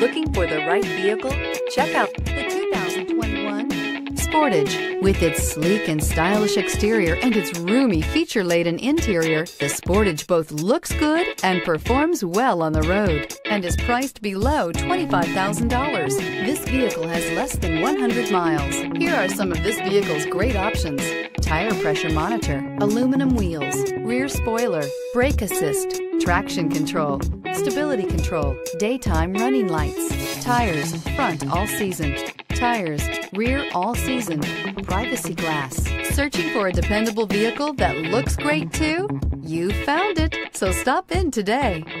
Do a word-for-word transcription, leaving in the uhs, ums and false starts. Looking for the right vehicle? Check out the two thousand twenty-one Sportage. With its sleek and stylish exterior and its roomy feature-laden interior, the Sportage both looks good and performs well on the road and is priced below twenty-five thousand dollars. This vehicle has less than one hundred miles. Here are some of this vehicle's great options: tire pressure monitor, aluminum wheels, rear spoiler, brake assist, traction control, stability control, daytime running lights, tires front all season, tires rear all season, privacy glass. Searching for a dependable vehicle that looks great too? You found it, so stop in today.